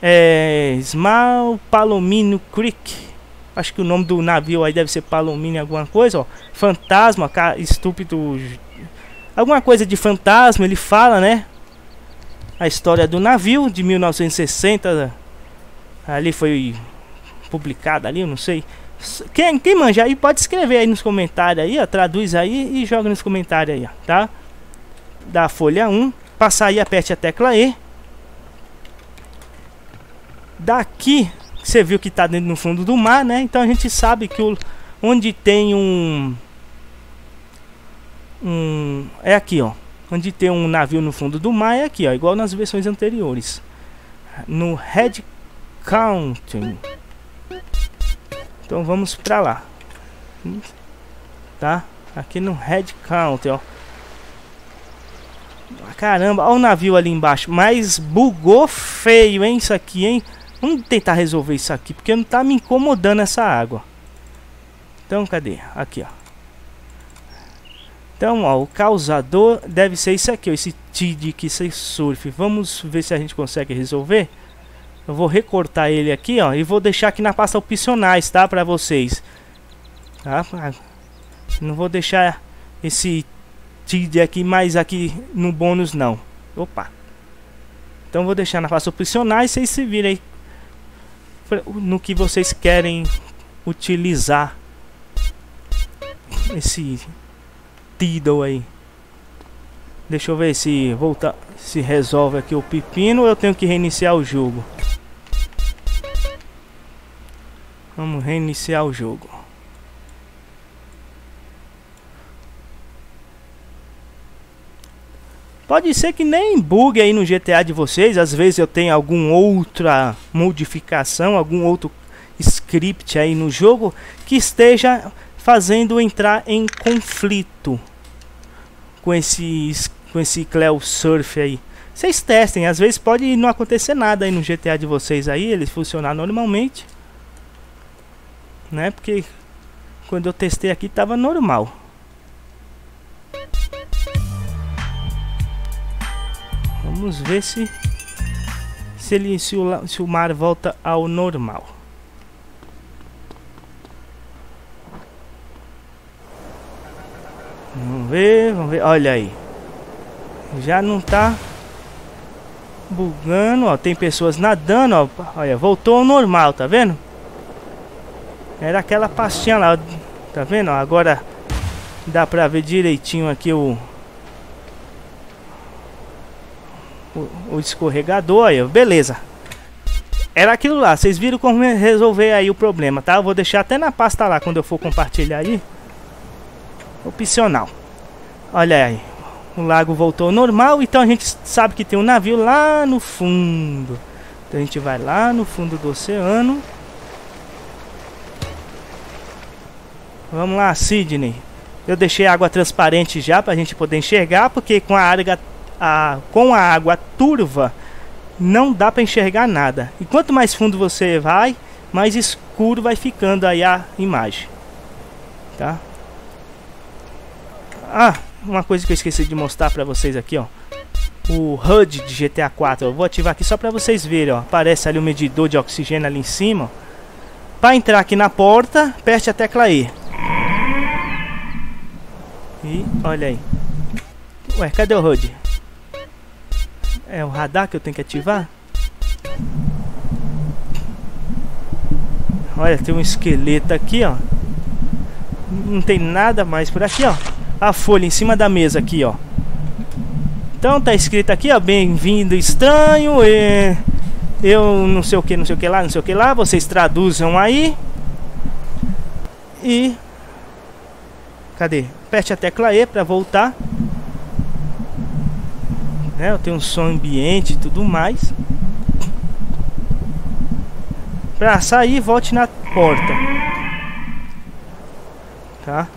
É... Small Palomino Creek. Acho que o nome do navio aí deve ser Palomino alguma coisa, ó. Fantasma, cara, estúpido... Alguma coisa de fantasma, ele fala, né? A história do navio, de 1960. Ali foi publicada ali, eu não sei. Quem manja aí, pode escrever aí nos comentários aí, ó. Traduz aí e joga nos comentários aí, ó, tá? Da folha 1. Passar aí, aperte a tecla E. Daqui... Você viu que tá dentro no fundo do mar, né? Então a gente sabe que onde tem é aqui, ó. Onde tem um navio no fundo do mar é aqui, ó. Igual nas versões anteriores. No Red County. Então vamos pra lá. Tá? Aqui no Red Country, ó. Caramba, olha o navio ali embaixo. Mas bugou feio, hein, isso aqui, hein. Vamos tentar resolver isso aqui, porque não tá me incomodando essa água. Então, cadê? Aqui, ó. Então, ó, o causador deve ser isso aqui, ó, esse TID que se surf. Vamos ver se a gente consegue resolver. Eu vou recortar ele aqui, ó, e vou deixar aqui na pasta opcionais, tá, pra vocês. Tá? Não vou deixar esse TID aqui, mais aqui no bônus, não. Opa. Então vou deixar na pasta opcionais, vocês se virem aí no que vocês querem utilizar esse Tidal aí. Deixa eu ver se volta, se resolve aqui o pepino ou eu tenho que reiniciar o jogo. Vamos reiniciar o jogo. Pode ser que nem bugue aí no GTA de vocês. Às vezes eu tenho alguma outra modificação, algum outro script aí no jogo que esteja fazendo entrar em conflito com esse CLEO Surf aí. Vocês testem, às vezes pode não acontecer nada aí no GTA de vocês aí, ele funcionar normalmente, né? Porque quando eu testei aqui tava normal. Vamos ver se o mar volta ao normal. Vamos ver, vamos ver. Olha aí. Já não tá bugando, ó. Tem pessoas nadando, ó. Olha, voltou ao normal, tá vendo? Era aquela pastinha lá, tá vendo? Agora dá pra ver direitinho aqui o escorregador, olha. Beleza. Era aquilo lá. Vocês viram como resolver aí o problema, tá? Eu vou deixar até na pasta lá quando eu for compartilhar aí. Opcional. Olha aí. O lago voltou ao normal. Então a gente sabe que tem um navio lá no fundo. Então a gente vai lá no fundo do oceano. Vamos lá, Sidney. Eu deixei a água transparente já pra gente poder enxergar. Porque com a água turva não dá pra enxergar nada. E quanto mais fundo você vai, mais escuro vai ficando aí a imagem. Tá? Ah, uma coisa que eu esqueci de mostrar pra vocês aqui, ó. O HUD de GTA 4, eu vou ativar aqui só pra vocês verem, ó. Aparece ali o medidor de oxigênio ali em cima, ó. Pra entrar aqui na porta, aperte a tecla E. E, olha aí. Ué, cadê o HUD? É o radar que eu tenho que ativar? Olha, tem um esqueleto aqui, ó. Não tem nada mais por aqui, ó. A folha em cima da mesa aqui, ó. Então tá escrito aqui, ó. Bem-vindo estranho. E eu não sei o que, não sei o que lá, não sei o que lá. Vocês traduzam aí. E cadê? Aperte a tecla E pra voltar, né? Eu tenho um som ambiente e tudo mais. Pra sair, volte na porta. Tá?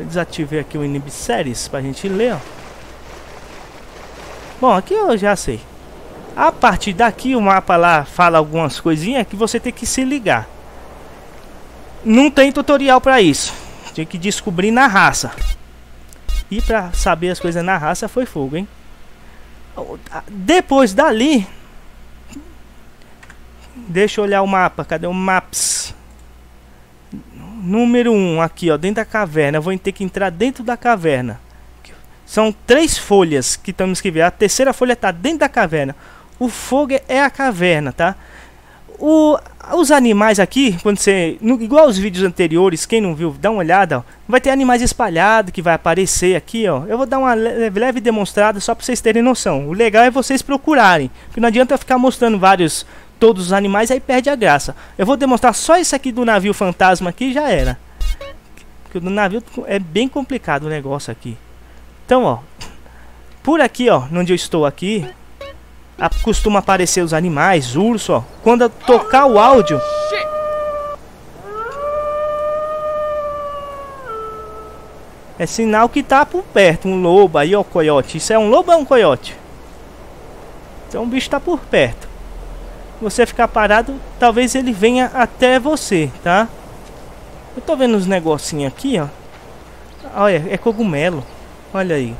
Eu desativei aqui o NB Series pra gente ler, ó. Bom, aqui eu já sei. A partir daqui o mapa lá fala algumas coisinhas que você tem que se ligar. Não tem tutorial pra isso. Tinha que descobrir na raça. E pra saber as coisas na raça foi fogo, hein? Depois dali... Deixa eu olhar o mapa. Cadê o Maps? Número 1 aqui, ó, dentro da caverna. Eu vou ter que entrar dentro da caverna. São 3 folhas que temos que ver. A terceira folha tá dentro da caverna. O fogo é a caverna, tá? Os animais aqui, quando você, igual aos vídeos anteriores, quem não viu, dá uma olhada, ó. Vai ter animais espalhados que vai aparecer aqui, ó. Eu vou dar uma leve demonstrada só para vocês terem noção. O legal é vocês procurarem, porque não adianta eu ficar mostrando vários... todos os animais, aí perde a graça. Eu vou demonstrar só isso aqui do navio fantasma aqui, já era. Porque o do navio é bem complicado o negócio aqui. Então, ó, por aqui, ó, onde eu estou aqui, costuma aparecer os animais, urso, ó. Quando eu tocar o áudio... É sinal que tá por perto. Um lobo aí, ó, coiote. Isso é um lobo ou é um coiote? Então o bicho tá por perto. Você ficar parado, talvez ele venha até você, tá? Eu tô vendo uns negocinhos aqui, ó. Olha, é cogumelo. Olha aí.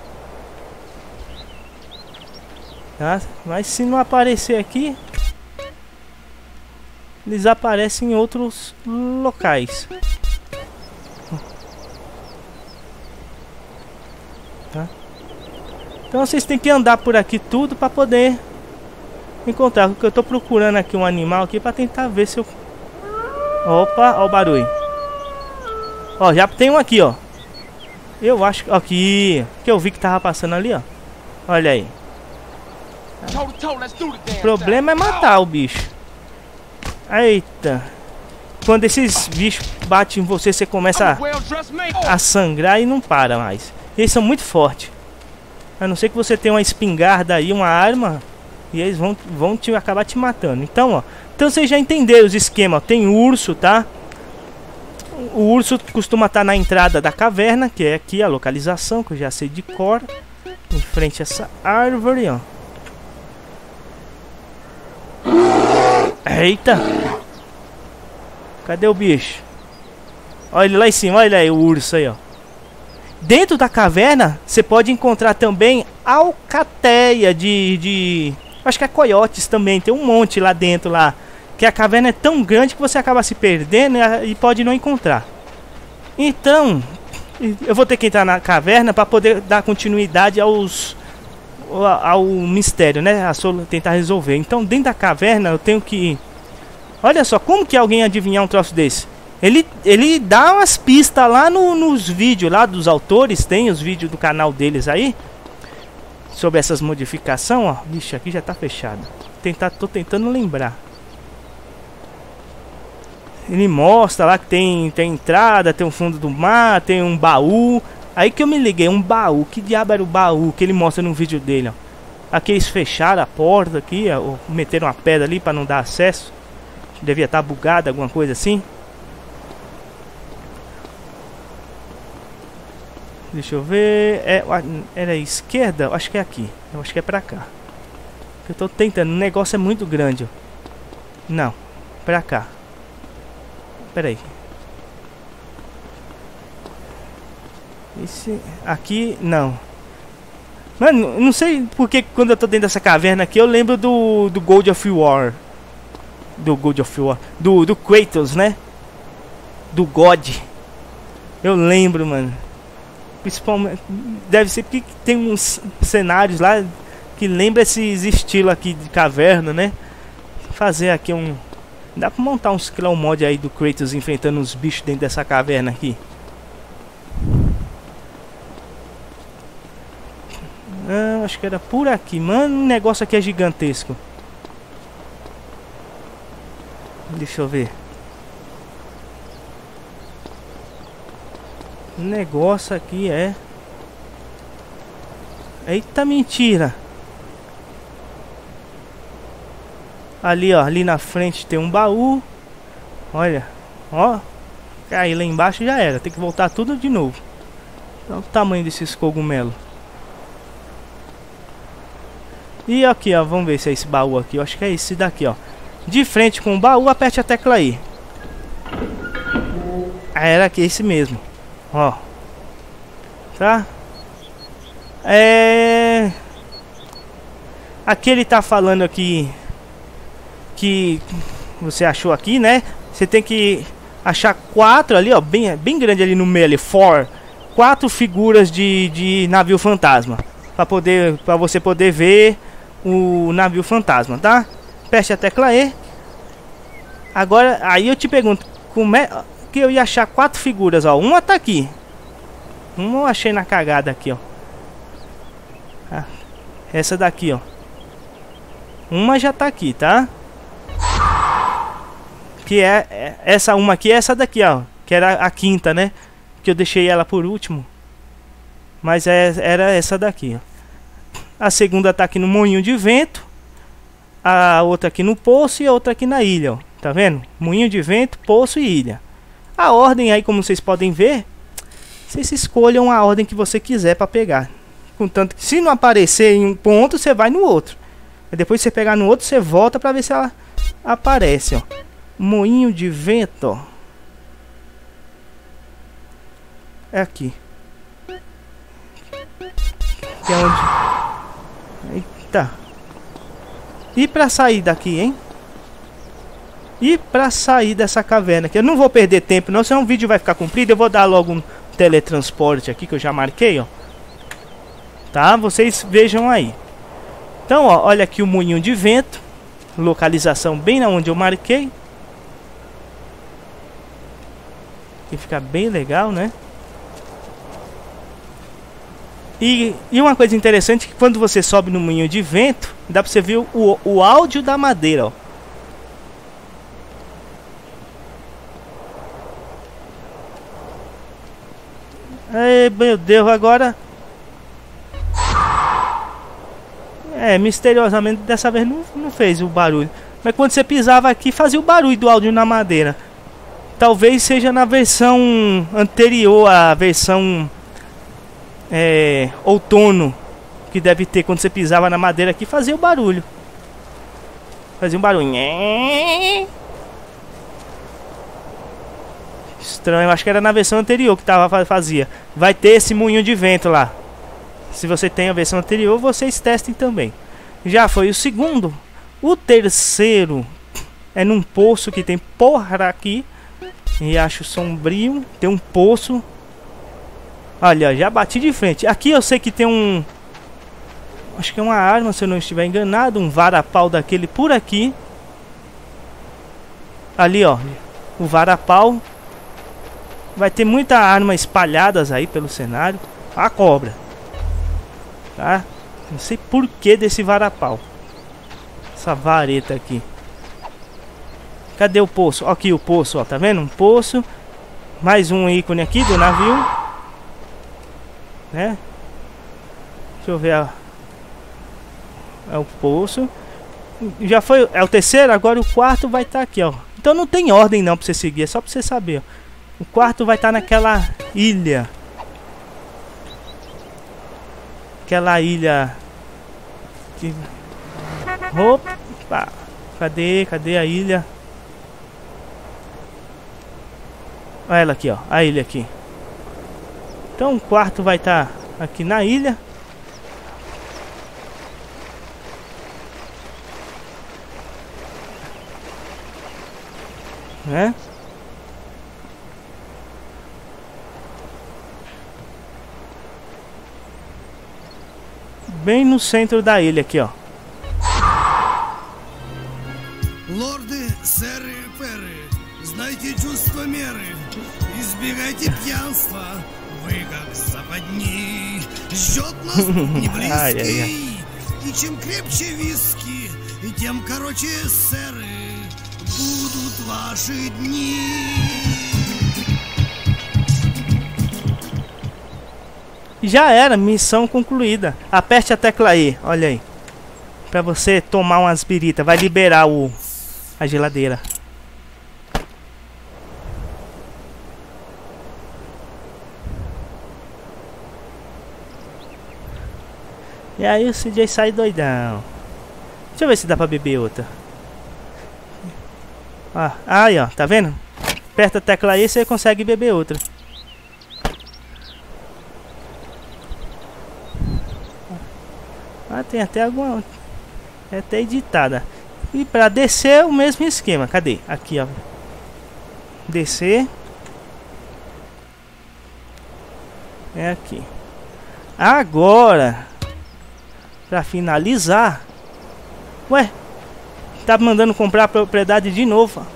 Tá? Mas se não aparecer aqui, eles aparecem em outros locais. Tá? Então vocês têm que andar por aqui tudo para poder encontrar. Porque eu tô procurando aqui um animal aqui para tentar ver se eu... Opa, ó o barulho. Ó, já tem um aqui, ó. Eu acho que... Aqui. Que eu vi que tava passando ali, ó. Olha aí. O problema é matar o bicho. Eita. Quando esses bichos batem em você, você começa a sangrar e não para mais. Eles são muito fortes. A não ser que você tenha uma espingarda aí, uma arma, e eles vão acabar te matando. Então, ó. Então vocês já entenderam os esquemas. Tem urso, tá? O urso costuma estar na entrada da caverna, que é aqui a localização, que eu já sei de cor. Em frente a essa árvore, ó. Eita! Cadê o bicho? Olha ele lá em cima, olha ele aí, o urso aí, ó. Dentro da caverna, você pode encontrar também alcateia de... Acho que é coiotes também, tem um monte lá dentro, lá. Que a caverna é tão grande que você acaba se perdendo e pode não encontrar. Então, eu vou ter que entrar na caverna para poder dar continuidade ao mistério, né? Tentar resolver. Então, dentro da caverna, eu tenho que... Olha só, como que alguém adivinhar um troço desse? Ele dá umas pistas lá nos vídeos lá dos autores. Tem os vídeos do canal deles aí. Sobre essas modificações, ó. Vixe, aqui já tá fechado. Tô tentando lembrar. Ele mostra lá que tem entrada, tem um fundo do mar, tem um baú. Aí que eu me liguei, um baú. Que diabo era o baú que ele mostra no vídeo dele, ó. Aqui eles fecharam a porta aqui, ó. Meteram uma pedra ali pra não dar acesso. Devia estar bugado, alguma coisa assim. Deixa eu ver... Era à esquerda? Eu acho que é aqui. Eu acho que é pra cá. Eu tô tentando. O negócio é muito grande, ó. Não. Pra cá. Pera aí. Esse... Aqui... Não. Mano, não sei porque quando eu tô dentro dessa caverna aqui, eu lembro do God of War. Do God of War. Do Kratos, né? Do God. Eu lembro, mano. Principalmente... Deve ser porque tem uns cenários lá que lembra esses estilos aqui de caverna, né? Fazer aqui um... Dá pra montar uns CLEO mod aí do Kratos enfrentando uns bichos dentro dessa caverna aqui. Ah, acho que era por aqui. Mano, o negócio aqui é gigantesco. Deixa eu ver. O negócio aqui é... Eita, mentira. Ali, ó. Ali na frente tem um baú. Olha. Ó. Aí lá embaixo já era. Tem que voltar tudo de novo. Olha o tamanho desses cogumelos. E aqui, ó. Vamos ver se é esse baú aqui. Eu acho que é esse daqui, ó. De frente com o baú, aperte a tecla aí. Era aqui, esse mesmo. Ó. Tá? Aqui ele tá falando aqui... Que você achou aqui, né? Você tem que achar 4 ali, ó, bem grande ali no meio ali, 4 figuras de navio fantasma, para você poder ver o navio fantasma, tá? Aperte a tecla E. Agora, aí eu te pergunto, como é que eu ia achar 4 figuras, ó? Uma tá aqui. Uma eu achei na cagada aqui, ó. Essa daqui, ó. Uma já tá aqui, tá? Que é essa uma aqui, essa daqui, ó. Que era a quinta, né? Que eu deixei ela por último. Mas era essa daqui, ó. A segunda tá aqui no moinho de vento. A outra aqui no poço e a outra aqui na ilha, ó. Tá vendo? Moinho de vento, poço e ilha. A ordem aí, como vocês podem ver, Vocês escolham a ordem que você quiser para pegar. Contanto que se não aparecer em um ponto, você vai no outro. E depois você pegar no outro, você volta para ver se ela aparece, ó. Moinho de vento, ó. É aqui. Que é onde... Eita. E pra sair daqui, hein? E pra sair dessa caverna, que eu não vou perder tempo não, senão o vídeo vai ficar comprido. Eu vou dar logo um teletransporte aqui, que eu já marquei, ó. Tá? Vocês vejam aí. Então, ó, olha aqui o moinho de vento. Localização bem na onde eu marquei. Que fica bem legal, né? E uma coisa interessante é que quando você sobe no moinho de vento, dá pra você ver o áudio da madeira, ó. Ai, meu Deus, agora... É, misteriosamente dessa vez não fez o barulho. Mas quando você pisava aqui, fazia o barulho do áudio na madeira. Talvez seja na versão anterior, a versão outono, que deve ter, quando você pisava na madeira aqui, fazia o barulho. Fazia um barulho. Estranho, acho que era na versão anterior que fazia. Vai ter esse moinho de vento lá. Se você tem a versão anterior, vocês testem também. Já foi o segundo. O terceiro é num poço que tem porra aqui. E acho sombrio. Tem um poço. Olha, já bati de frente. Aqui eu sei que tem um... Acho que é uma arma, se eu não estiver enganado. Um varapau daquele por aqui. Ali, ó. O varapau. Vai ter muita arma espalhadas aí pelo cenário. A cobra. Tá? Não sei por que desse varapau. Essa vareta aqui. Cadê o poço? Ó, aqui o poço, ó. Tá vendo? Um poço. Mais um ícone aqui do navio. Né? Deixa eu ver. É o poço. Já foi. É o terceiro. Agora o quarto vai estar aqui, ó. Então não tem ordem não pra você seguir. É só pra você saber, ó. O quarto vai estar naquela ilha. Aquela ilha que... Opa! Cadê a ilha? Olha ela aqui, ó. A ilha aqui. Então o quarto vai estar aqui na ilha. Né? Bem no centro da ilha aqui, ó. Ai, ai, ai. Já era, missão concluída. Aperte a tecla E, olha aí. Pra você tomar umas aspirina. Vai liberar a geladeira. E aí o CJ sai doidão. Deixa eu ver se dá pra beber outra. Ah, aí ó, tá vendo? Aperta a tecla E e você consegue beber outra. Ah, tem até alguma... É até editada. E pra descer o mesmo esquema. Cadê? Aqui ó. Descer. É aqui. Agora... Pra finalizar... Ué? Tá mandando comprar a propriedade de novo.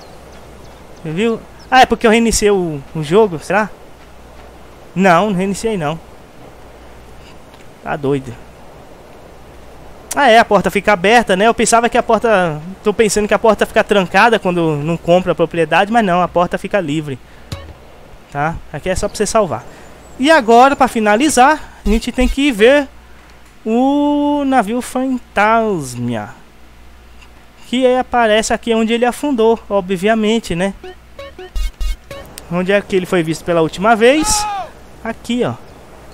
Viu? Ah, é porque eu reiniciei o jogo? Será? Não, não reiniciei não. Tá doido. Ah é, a porta fica aberta, né? Eu pensava que a porta... Tô pensando que a porta fica trancada quando não compra a propriedade. Mas não, a porta fica livre. Tá? Aqui é só pra você salvar. E agora, pra finalizar, a gente tem que ir ver... O navio fantasma, que aparece aqui onde ele afundou, obviamente, né? Onde é que ele foi visto pela última vez. Aqui, ó.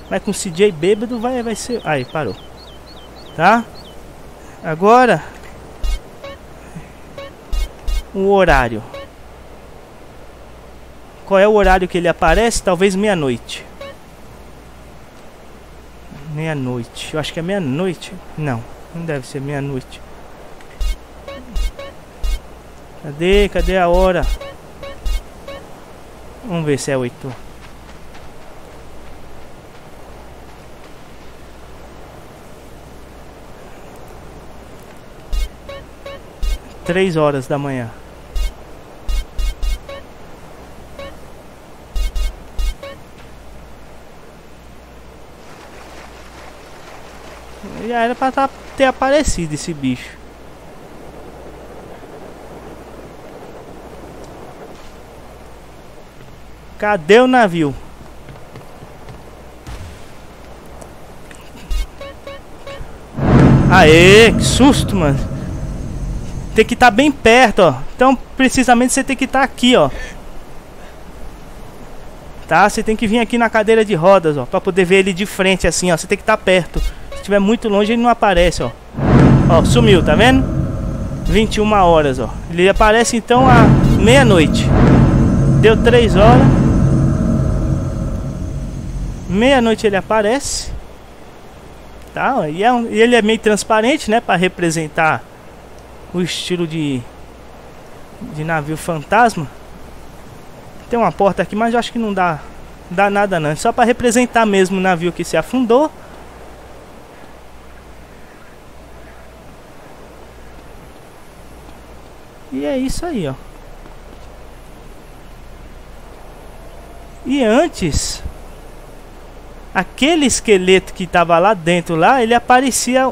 Vai com o CJ bêbado, vai ser... Aí, parou. Tá? Agora... o horário. Qual é o horário que ele aparece? Talvez meia-noite. Meia-noite. Eu acho que é meia-noite. Não, não deve ser meia-noite. Cadê? Cadê a hora? Vamos ver se é 8. Três horas da manhã. Já era pra ter aparecido esse bicho. Cadê o navio? Aê, que susto, mano. Tem que estar bem perto, ó. Então, precisamente, você tem que estar aqui, ó. Tá? Você tem que vir aqui na cadeira de rodas, ó. Pra poder ver ele de frente, assim, ó. Você tem que estar perto. Se estiver muito longe, ele não aparece, ó. Ó, sumiu, tá vendo? 21 horas, ó. Ele aparece, então, à meia-noite. Deu 3 horas. Meia-noite ele aparece. Tá? E ele é meio transparente, né? Para representar o estilo de navio fantasma. Tem uma porta aqui, mas eu acho que não dá nada não. É só para representar mesmo o navio que se afundou. E é isso aí, ó. E antes, aquele esqueleto que estava lá dentro, lá, ele aparecia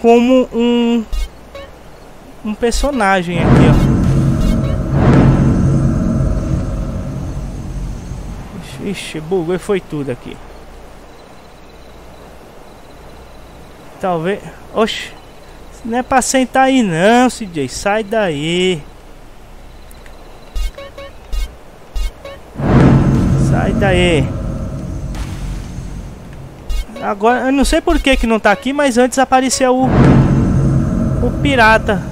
como um personagem aqui, ó. Ixi, bugou e foi tudo aqui. Talvez... Oxi, não é pra sentar aí não, CJ, sai daí. Sai daí. Agora, eu não sei por que não tá aqui, mas antes apareceu o pirata.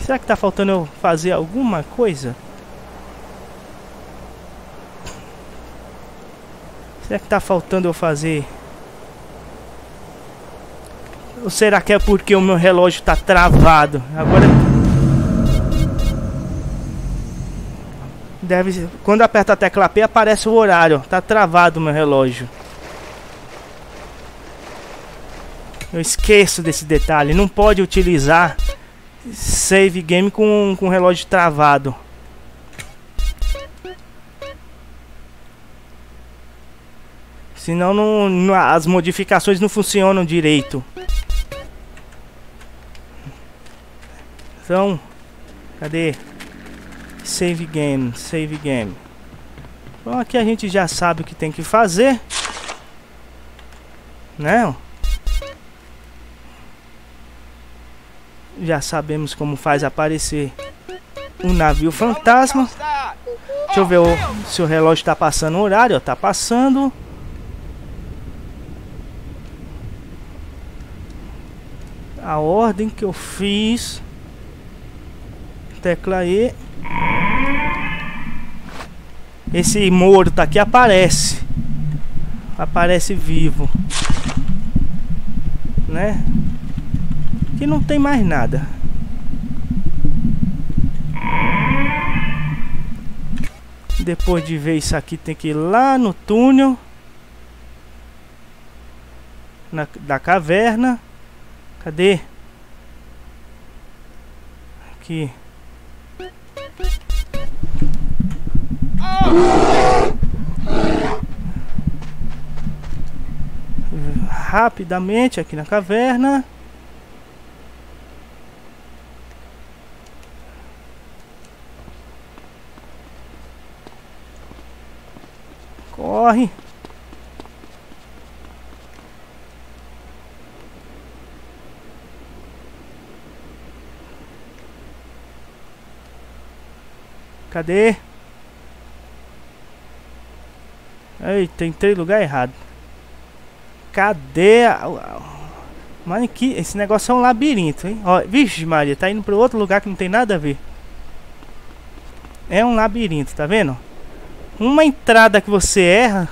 Será que tá faltando eu fazer alguma coisa? Será que tá faltando eu fazer? Ou será que é porque o meu relógio tá travado? Agora... Deve, quando aperta a tecla P aparece o horário. Tá travado o meu relógio. Eu esqueço desse detalhe. Não pode utilizar save game com relógio travado. Senão as modificações não funcionam direito. Então, cadê? Save game, save game. Bom, aqui a gente já sabe o que tem que fazer, né? Já sabemos como faz aparecer um navio fantasma. Deixa eu ver se o relógio tá passando o horário, ó, tá passando. A ordem que eu fiz. Tecla E. Esse morto aqui aparece. Aparece vivo. Né? Aqui não tem mais nada. Depois de ver isso aqui tem que ir lá no túnel da caverna. Cadê? Aqui. Rapidamente aqui na caverna. Corre. Cadê? Eita, entrei no lugar errado. Cadê a... Mano, que... esse negócio é um labirinto, hein? Ó, vixe Maria, tá indo pra outro lugar que não tem nada a ver. É um labirinto, tá vendo? Uma entrada que você erra...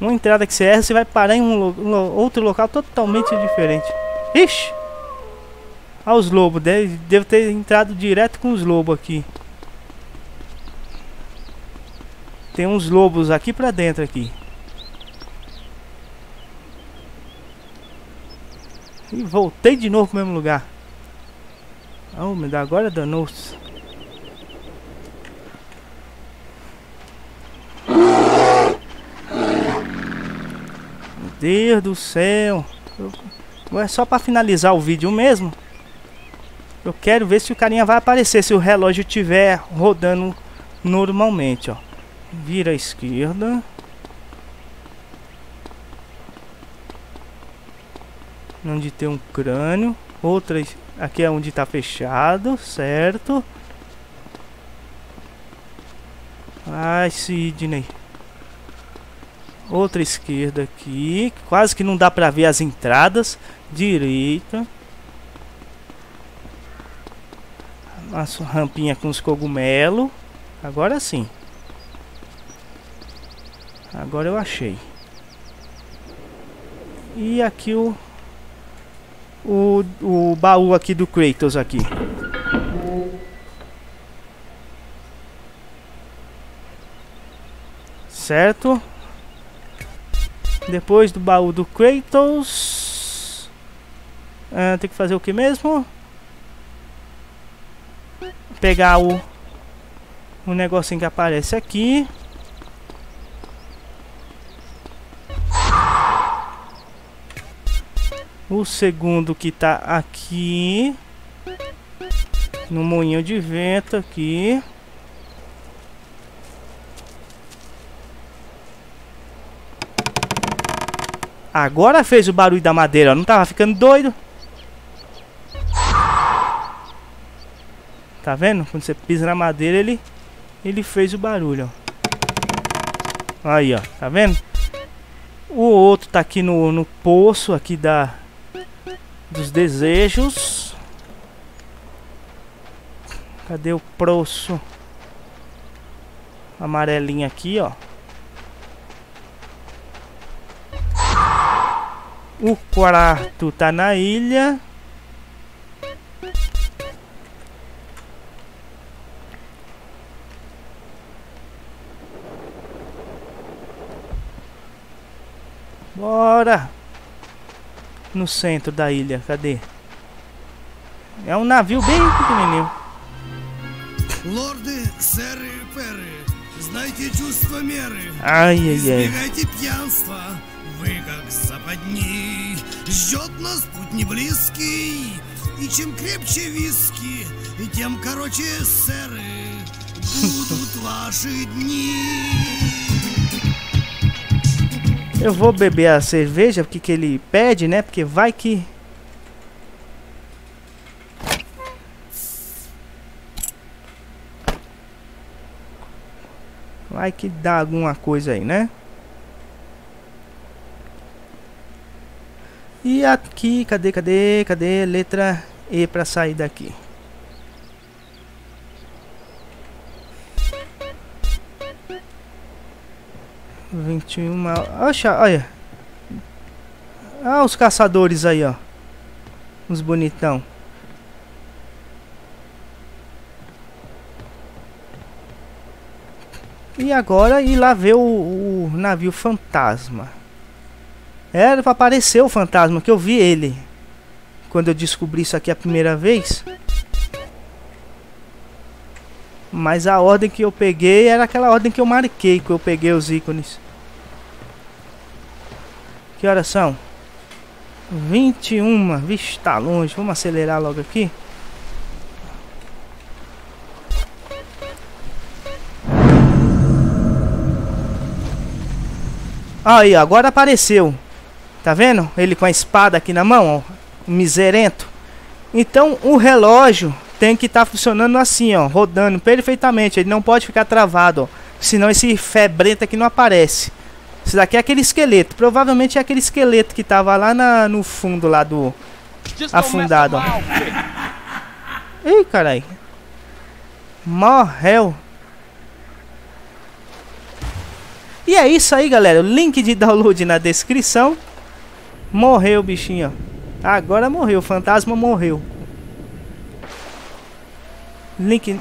uma entrada que você erra, você vai parar em outro local totalmente diferente. Ixi! Olha os lobos, devo ter entrado direto com os lobos aqui. Tem uns lobos aqui pra dentro aqui. E voltei de novo pro mesmo lugar. Oh, me dá agora danou-se. Meu Deus do céu. É só pra finalizar o vídeo mesmo. Eu quero ver se o carinha vai aparecer, se o relógio estiver rodando normalmente, ó. Vira à esquerda. Onde tem um crânio. Outra... aqui é onde tá fechado, certo? Ai, Sidney. Outra esquerda aqui. Quase que não dá pra ver as entradas. Direita. Nossa rampinha com os cogumelos. Agora sim. Agora eu achei. E aqui o baú aqui do Kratos aqui. Certo? Depois do baú do Kratos, tem que fazer o que mesmo? Pegar o negocinho que aparece aqui. O segundo que tá aqui no moinho de vento aqui. Agora fez o barulho da madeira, ó. Não tava ficando doido? Tá vendo? Quando você pisa na madeira, ele fez o barulho, ó. Aí, ó, tá vendo? O outro tá aqui no poço aqui dos desejos. Cadê o proço? Amarelinho aqui, ó. O quarto tá na ilha. Bora! No centro da ilha, cadê? É um navio bem pequenininho. Ai, ai, ai. Eu vou beber a cerveja, porque que ele pede, né? Porque vai que... vai que dá alguma coisa aí, né? E aqui, cadê? Letra E pra sair daqui. Oxa, olha. Ah, os caçadores aí, ó. Os bonitão. E agora ir lá ver o navio fantasma. Era pra aparecer o fantasma, que eu vi ele quando eu descobri isso aqui a primeira vez. Mas a ordem que eu peguei era aquela ordem que eu marquei, que eu peguei os ícones. Que horas são? 21. Vixe, tá longe. Vamos acelerar logo aqui. Aí, agora apareceu. Tá vendo? Ele com a espada aqui na mão, ó. Miserento. Então, o relógio tem que estar funcionando assim, ó, rodando perfeitamente. Ele não pode ficar travado, ó, senão esse febrento aqui não aparece. Isso daqui é aquele esqueleto, provavelmente é aquele esqueleto que tava lá no fundo lá do afundado, ó. Ih, carai. Morreu. E é isso aí, galera. O link de download na descrição. Morreu o bichinho, ó. Agora morreu, o fantasma morreu. Link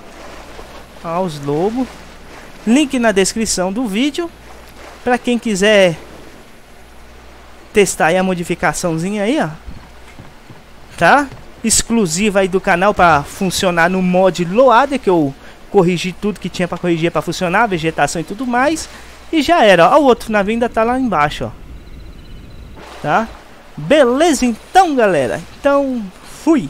aos lobos. Link na descrição do vídeo. Pra quem quiser testar aí a modificaçãozinha aí, ó. Tá? Exclusiva aí do canal pra funcionar no Mod Loader, que eu corrigi tudo que tinha pra corrigir pra funcionar, vegetação e tudo mais. E já era, ó. O outro navio ainda tá lá embaixo, ó. Tá? Beleza então, galera. Então, fui!